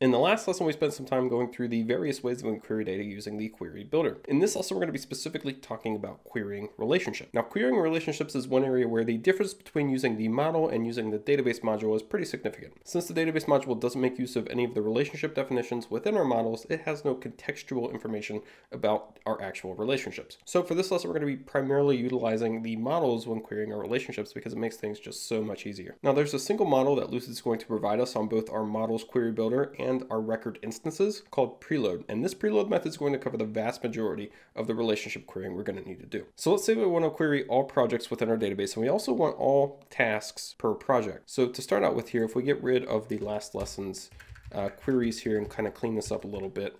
In the last lesson, we spent some time going through the various ways of querying data using the Query Builder. In this lesson, we're going to be specifically talking about querying relationships. Now, querying relationships is one area where the difference between using the model and using the database module is pretty significant. Since the database module doesn't make use of any of the relationship definitions within our models, it has no contextual information about our actual relationships. So for this lesson, we're going to be primarily utilizing the models when querying our relationships because it makes things just so much easier. Now, there's a single model that Lucid is going to provide us on both our model's Query Builder and our record instances called preload. And this preload method is going to cover the vast majority of the relationship querying we're going to need to do. So let's say we want to query all projects within our database, and we also want all tasks per project. So to start out with here, if we get rid of the last lesson's queries here and kind of clean this up a little bit.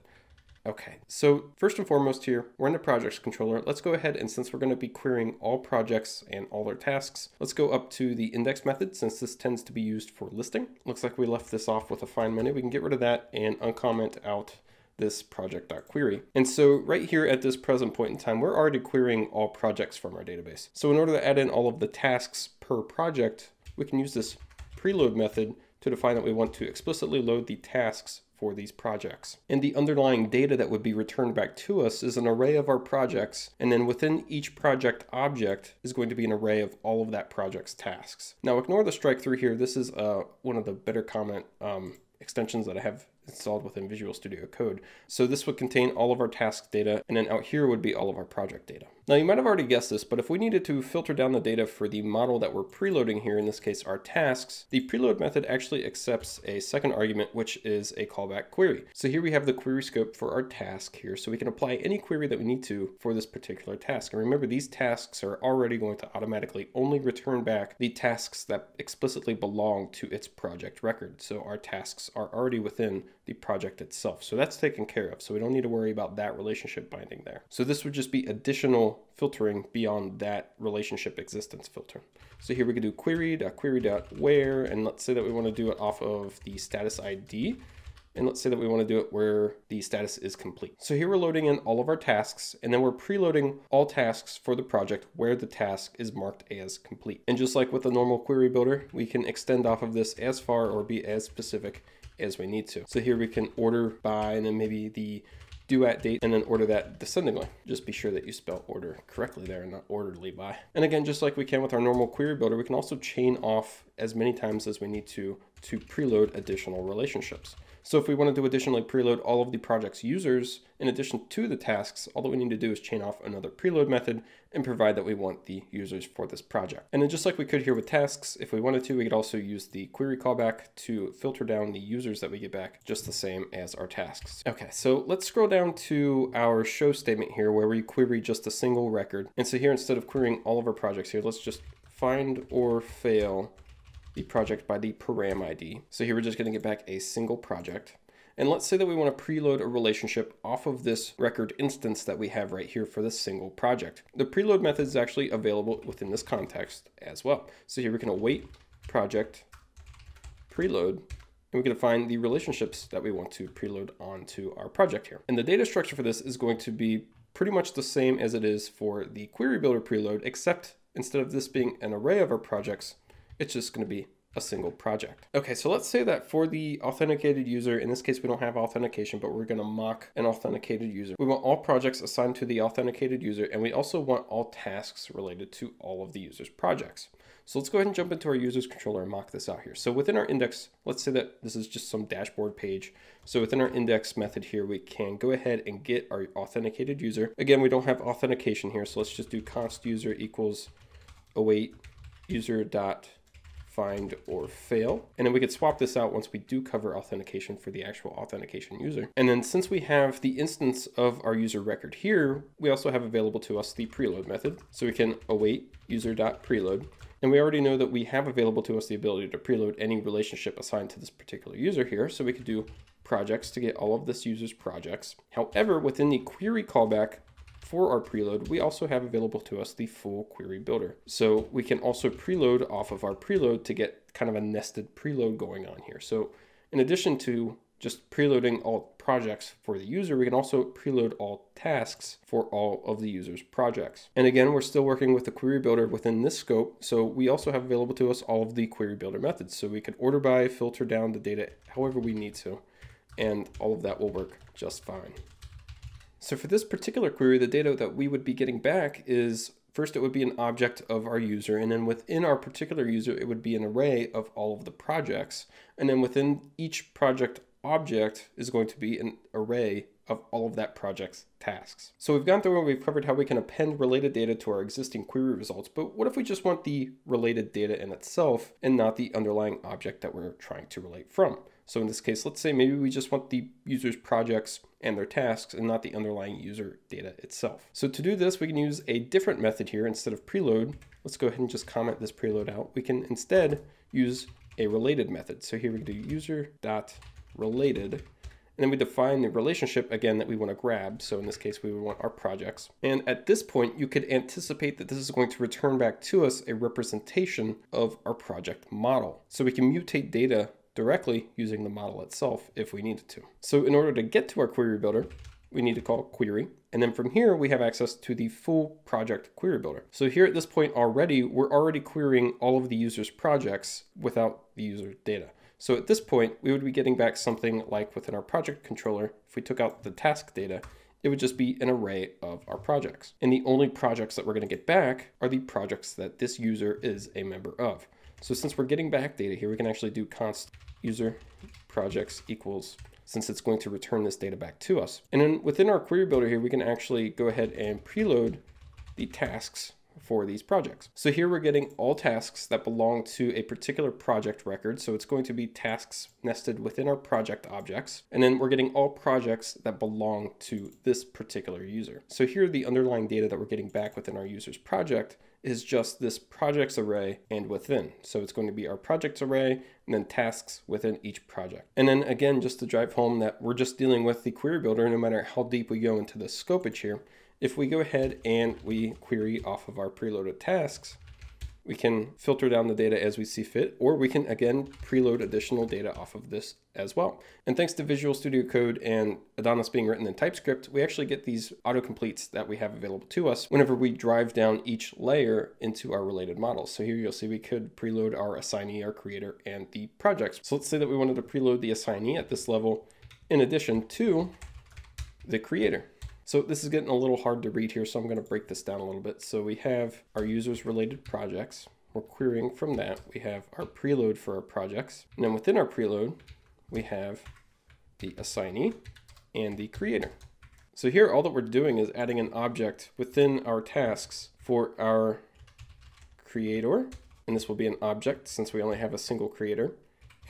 Okay, so first and foremost here, we're in the projects controller. Let's go ahead, and since we're going to be querying all projects and all their tasks, let's go up to the index method, since this tends to be used for listing. Looks like we left this off with a find menu. We can get rid of that and uncomment out this project.query. And so right here at this present point in time, we're already querying all projects from our database. So in order to add in all of the tasks per project, we can use this preload method to define that we want to explicitly load the tasks for these projects. And the underlying data that would be returned back to us is an array of our projects, and then within each project object is going to be an array of all of that project's tasks. Now ignore the strike through here. This is one of the better comment extensions that I have installed within Visual Studio Code. So this would contain all of our task data, and then out here would be all of our project data. Now you might have already guessed this, but if we needed to filter down the data for the model that we're preloading here, in this case our tasks, the preload method actually accepts a second argument, which is a callback query. So here we have the query scope for our task here, so we can apply any query that we need to for this particular task. And remember, these tasks are already going to automatically only return back the tasks that explicitly belong to its project record. So our tasks are already within the project itself. So that's taken care of. So we don't need to worry about that relationship binding there. So this would just be additional filtering beyond that relationship existence filter. So here we can do query.query.where, and let's say that we want to do it off of the status ID. And let's say that we want to do it where the status is complete. So here we're loading in all of our tasks, and then we're preloading all tasks for the project where the task is marked as complete. And just like with the normal query builder, we can extend off of this as far or be as specific as we need to. So here we can order by, and then maybe the due at date, and then order that descendingly. Just be sure that you spell order correctly there and not orderly by. And again, just like we can with our normal query builder, we can also chain off as many times as we need to preload additional relationships. So if we wanted to additionally preload all of the project's users in addition to the tasks, all that we need to do is chain off another preload method and provide that we want the users for this project. And then just like we could here with tasks, if we wanted to, we could also use the query callback to filter down the users that we get back, just the same as our tasks. Okay, so let's scroll down to our show statement here where we query just a single record. And so here, instead of querying all of our projects here, let's just find or fail the project by the param ID. So here we're just going to get back a single project. And let's say that we want to preload a relationship off of this record instance that we have right here for this single project. The preload method is actually available within this context as well. So here we can await project preload, and we can define the relationships that we want to preload onto our project here. And the data structure for this is going to be pretty much the same as it is for the Query Builder preload, except instead of this being an array of our projects, it's just going to be a single project. Okay, so let's say that for the authenticated user, in this case, we don't have authentication, but we're going to mock an authenticated user. We want all projects assigned to the authenticated user, and we also want all tasks related to all of the user's projects. So let's go ahead and jump into our users controller and mock this out here. So within our index, let's say that this is just some dashboard page. So within our index method here, we can go ahead and get our authenticated user. Again, we don't have authentication here, so let's just do const user equals await user dot find or fail. And then we could swap this out once we do cover authentication for the actual authentication user. And then since we have the instance of our user record here, we also have available to us the preload method. So we can await user.preload. And we already know that we have available to us the ability to preload any relationship assigned to this particular user here. So we could do projects to get all of this user's projects. However, within the query callback, for our preload, we also have available to us the full query builder. So we can also preload off of our preload to get kind of a nested preload going on here. So in addition to just preloading all projects for the user, we can also preload all tasks for all of the user's projects. And again, we're still working with the query builder within this scope. So we also have available to us all of the query builder methods. So we could order by, filter down the data however we need to, and all of that will work just fine. So for this particular query, the data that we would be getting back is, first it would be an object of our user, and then within our particular user it would be an array of all of the projects, and then within each project object is going to be an array of all of that project's tasks. So we've gone through and we've covered how we can append related data to our existing query results, but what if we just want the related data in itself and not the underlying object that we're trying to relate from? So in this case, let's say maybe we just want the user's projects and their tasks and not the underlying user data itself. So to do this, we can use a different method here. Instead of preload, let's go ahead and just comment this preload out. We can instead use a related method. So here we do user.related, and then we define the relationship again that we want to grab. So in this case, we would want our projects. And at this point, you could anticipate that this is going to return back to us a representation of our project model. So we can mutate data directly using the model itself if we needed to. So in order to get to our query builder, we need to call query. And then from here, we have access to the full project query builder. So here at this point already, we're already querying all of the user's projects without the user data. So at this point, we would be getting back something like within our project controller, if we took out the task data, it would just be an array of our projects. And the only projects that we're going to get back are the projects that this user is a member of. So since we're getting back data here, we can actually do const user projects equals, since it's going to return this data back to us. And then within our query builder here, we can actually go ahead and preload the tasks for these projects. So here we're getting all tasks that belong to a particular project record. So it's going to be tasks nested within our project objects. And then we're getting all projects that belong to this particular user. So here the underlying data that we're getting back within our user's project is just this projects array and within. So it's going to be our projects array and then tasks within each project. And then again, just to drive home that we're just dealing with the query builder, no matter how deep we go into the scopage here, if we go ahead and we query off of our preloaded tasks, we can filter down the data as we see fit, or we can again preload additional data off of this as well. And thanks to Visual Studio Code and Adonis being written in TypeScript, we actually get these autocompletes that we have available to us whenever we drive down each layer into our related models. So here you'll see we could preload our assignee, our creator, and the projects. So let's say that we wanted to preload the assignee at this level in addition to the creator. So this is getting a little hard to read here, so I'm going to break this down a little bit. So we have our users related projects. We're querying from that. We have our preload for our projects. And then within our preload, we have the assignee and the creator. So here, all that we're doing is adding an object within our tasks for our creator. And this will be an object since we only have a single creator.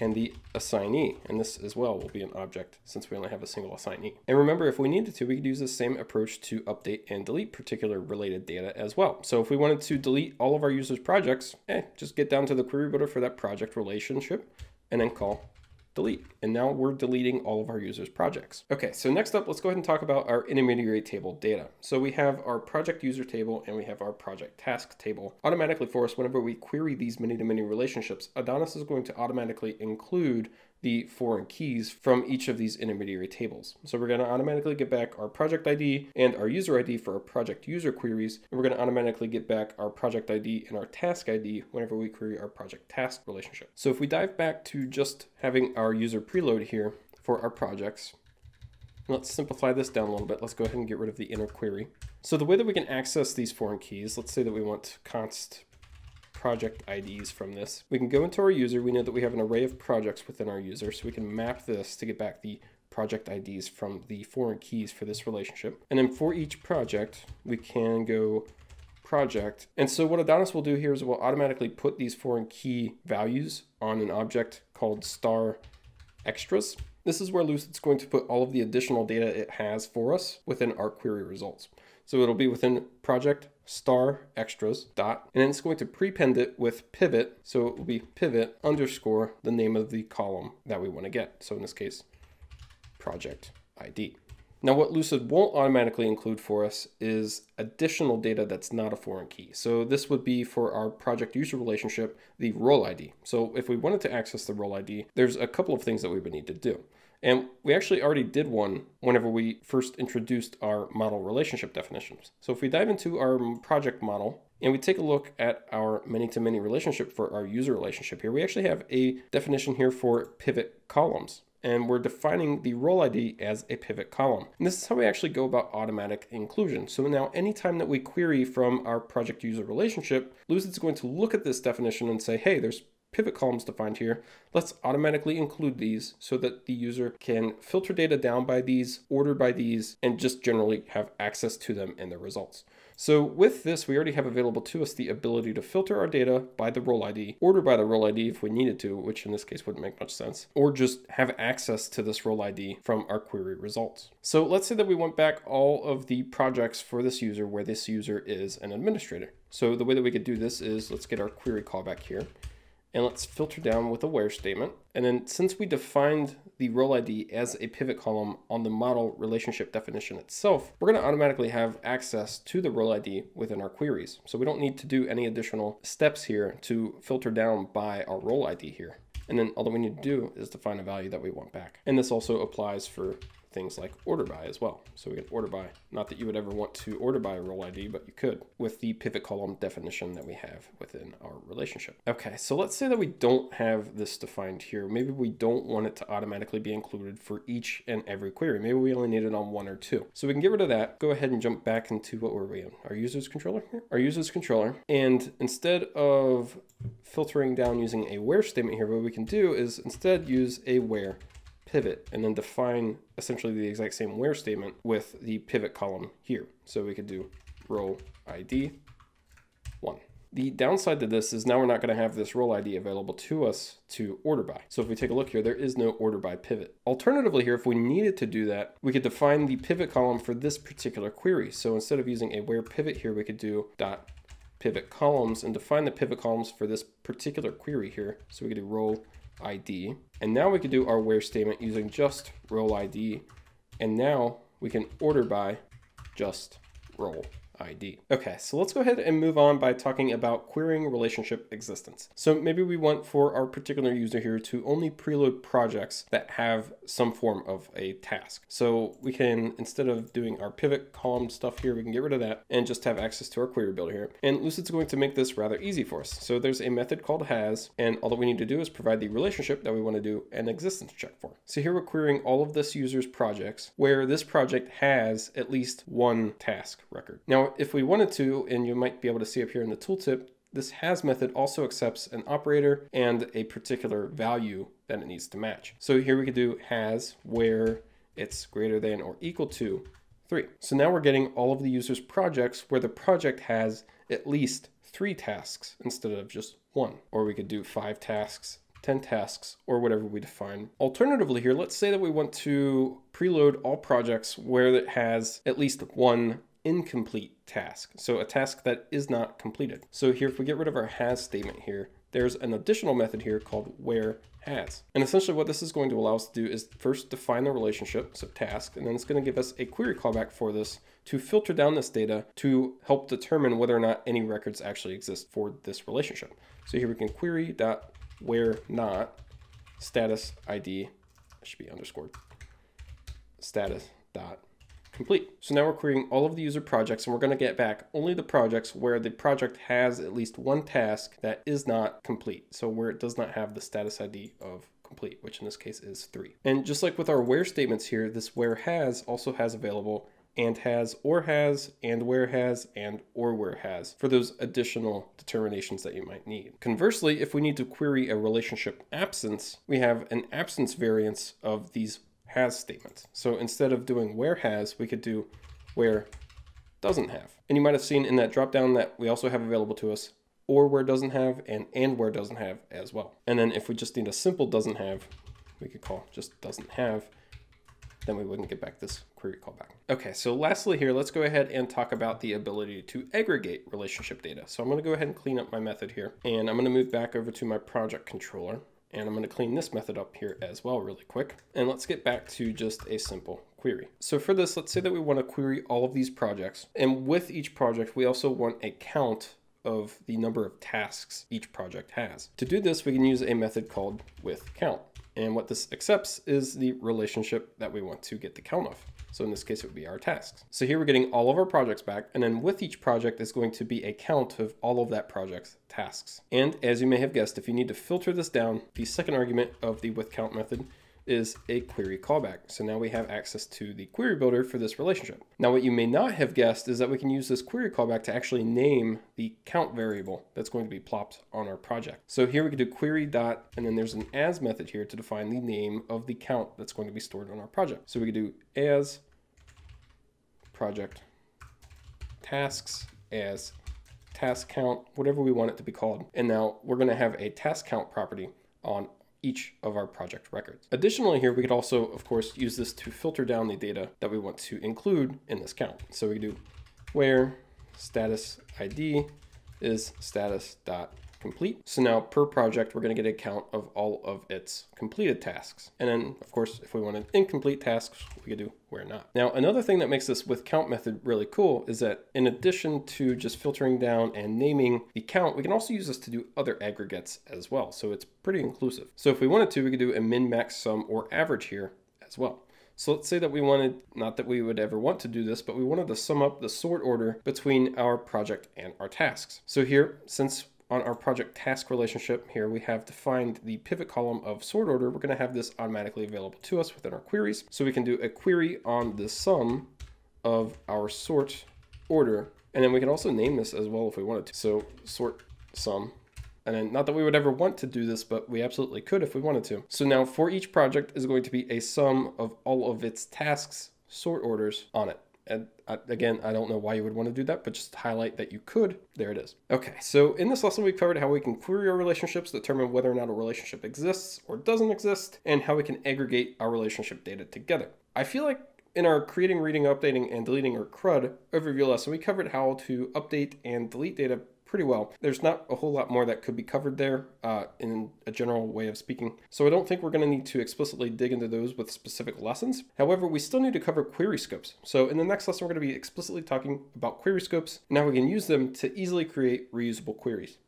And the assignee, and this as well will be an object since we only have a single assignee. And remember, if we needed to, we could use the same approach to update and delete particular related data as well. So if we wanted to delete all of our users' projects, just get down to the query builder for that project relationship and then call delete. And now we're deleting all of our users' projects. Okay, so next up, let's go ahead and talk about our intermediary table data. So we have our project user table and we have our project task table. Automatically for us, whenever we query these many-to-many relationships, Adonis is going to automatically include the foreign keys from each of these intermediary tables. So we're going to automatically get back our project ID and our user ID for our project user queries. And we're going to automatically get back our project ID and our task ID whenever we query our project task relationship. So if we dive back to just having our user preload here for our projects, let's simplify this down a little bit. Let's go ahead and get rid of the inner query. So the way that we can access these foreign keys, let's say that we want const project IDs from this. We can go into our user. We know that we have an array of projects within our user, so we can map this to get back the project IDs from the foreign keys for this relationship. And then for each project, we can go project. And so what Adonis will do here is we'll automatically put these foreign key values on an object called $extras. This is where Lucid's going to put all of the additional data it has for us within our query results. So it'll be within project $extras . And then it's going to prepend it with pivot. So it will be pivot underscore the name of the column that we want to get. So in this case, project ID. Now what Lucid won't automatically include for us is additional data that's not a foreign key. So this would be for our project user relationship, the role ID. So if we wanted to access the role ID, there's a couple of things that we would need to do. And we actually already did one whenever we first introduced our model relationship definitions. So if we dive into our project model and we take a look at our many-to-many relationship for our user relationship here, we actually have a definition here for pivot columns. and we're defining the role ID as a pivot column. And this is how we actually go about automatic inclusion. So now anytime that we query from our project user relationship, Lucid's going to look at this definition and say, hey, there's pivot columns defined here. Let's automatically include these so that the user can filter data down by these, order by these, and just generally have access to them and their results. So with this, we already have available to us the ability to filter our data by the role ID, order by the role ID if we needed to, which in this case wouldn't make much sense, or just have access to this role ID from our query results. So let's say that we went back all of the projects for this user where this user is an administrator. So the way that we could do this is let's get our query callback here. And let's filter down with a where statement. And then since we defined the role ID as a pivot column on the model relationship definition itself, we're going to automatically have access to the role ID within our queries. So we don't need to do any additional steps here to filter down by our role ID here. And then all that we need to do is define a value that we want back. And this also applies for things like order by as well. So we get order by, not that you would ever want to order by a role ID, but you could with the pivot column definition that we have within our relationship. Okay, so let's say that we don't have this defined here. Maybe we don't want it to automatically be included for each and every query. Maybe we only need it on one or two. So we can get rid of that, go ahead and jump back into what were we in? Our users controller here? Our users controller. And instead of filtering down using a where statement here, what we can do is instead use a where pivot and then define essentially the exact same where statement with the pivot column here. So we could do role ID 1. The downside to this is now we're not going to have this role ID available to us to order by. So if we take a look here, there is no order by pivot. Alternatively here, if we needed to do that, we could define the pivot column for this particular query. So instead of using a where pivot here, we could do dot pivot columns and define the pivot columns for this particular query here. So we could do role ID. And now we can do our where statement using just role ID. And now we can order by just role ID. Okay, so let's go ahead and move on by talking about querying relationship existence. So maybe we want for our particular user here to only preload projects that have some form of a task. So we can, instead of doing our pivot column stuff here, we can get rid of that and just have access to our query builder here. And Lucid's going to make this rather easy for us. So there's a method called has, and all that we need to do is provide the relationship that we want to do an existence check for. So here we're querying all of this user's projects where this project has at least one task record. Now, if we wanted to, and you might be able to see up here in the tooltip, this has method also accepts an operator and a particular value that it needs to match. So here we could do has where it's greater than or equal to 3. So now we're getting all of the user's projects where the project has at least 3 tasks instead of just 1. Or we could do 5 tasks, 10 tasks, or whatever we define. Alternatively here, let's say that we want to preload all projects where it has at least one incomplete task. So a task that is not completed. So here, if we get rid of our has statement here, there's an additional method here called where has. And essentially what this is going to allow us to do is first define the relationship, so task, and then it's going to give us a query callback for this to filter down this data to help determine whether or not any records actually exist for this relationship. So here we can query dot where not status ID, that should be underscored, status dot complete. So now we're querying all of the user projects, and we're going to get back only the projects where the project has at least one task that is not complete. So where it does not have the status ID of complete, which in this case is 3. And just like with our where statements here, this where has also has available and has or has and where has and or where has for those additional determinations that you might need. Conversely, if we need to query a relationship absence, we have an absence variance of these has statements. So instead of doing where has, we could do where doesn't have. And you might have seen in that drop down that we also have available to us or where doesn't have and where doesn't have as well. And then if we just need a simple doesn't have, we could call just doesn't have, then we wouldn't get back this query callback. Okay, so lastly here, let's go ahead and talk about the ability to aggregate relationship data. So I'm going to go ahead and clean up my method here, and I'm going to move back over to my project controller. And I'm going to clean this method up here as well really quick. And let's get back to just a simple query. So for this, let's say that we want to query all of these projects. And with each project, we also want a count of the number of tasks each project has. To do this, we can use a method called withCount. And what this accepts is the relationship that we want to get the count of. So in this case, it would be our tasks. So here we're getting all of our projects back. And then with each project is going to be a count of all of that project's tasks. And as you may have guessed, if you need to filter this down, the second argument of the withCount method is a query callback. So now we have access to the Query Builder for this relationship. Now what you may not have guessed is that we can use this query callback to actually name the count variable that's going to be plopped on our project. So here we can do query dot, and then there's an as method here to define the name of the count that's going to be stored on our project. So we can do as project tasks, as task count, whatever we want it to be called. And now we're going to have a task count property on each of our project records. Additionally here, we could also, of course, use this to filter down the data that we want to include in this count. So we can do where status ID is status.complete. So now per project, we're going to get a count of all of its completed tasks. And then of course, if we wanted incomplete tasks, we could do where not. Now, another thing that makes this withCount method really cool is that in addition to just filtering down and naming the count, we can also use this to do other aggregates as well. So it's pretty inclusive. So if we wanted to, we could do a min, max, sum, or average here as well. So let's say that we wanted, not that we would ever want to do this, but we wanted to sum up the sort order between our project and our tasks. So here, since on our project task relationship here, we have defined the pivot column of sort order, we're going to have this automatically available to us within our queries. So we can do a query on the sum of our sort order. And then we can also name this as well if we wanted to. So sort sum. And then not that we would ever want to do this, but we absolutely could if we wanted to. So now for each project is going to be a sum of all of its tasks sort orders on it. And again, I don't know why you would want to do that, but just highlight that you could. There it is. Okay, so in this lesson, we covered how we can query our relationships, determine whether or not a relationship exists or doesn't exist, and how we can aggregate our relationship data together. I feel like in our creating, reading, updating, and deleting, or CRUD overview lesson, we covered how to update and delete data pretty well. There's not a whole lot more that could be covered there in a general way of speaking. So I don't think we're going to need to explicitly dig into those with specific lessons. However, we still need to cover query scopes. So in the next lesson, we're going to be explicitly talking about query scopes and how we can use them to easily create reusable queries.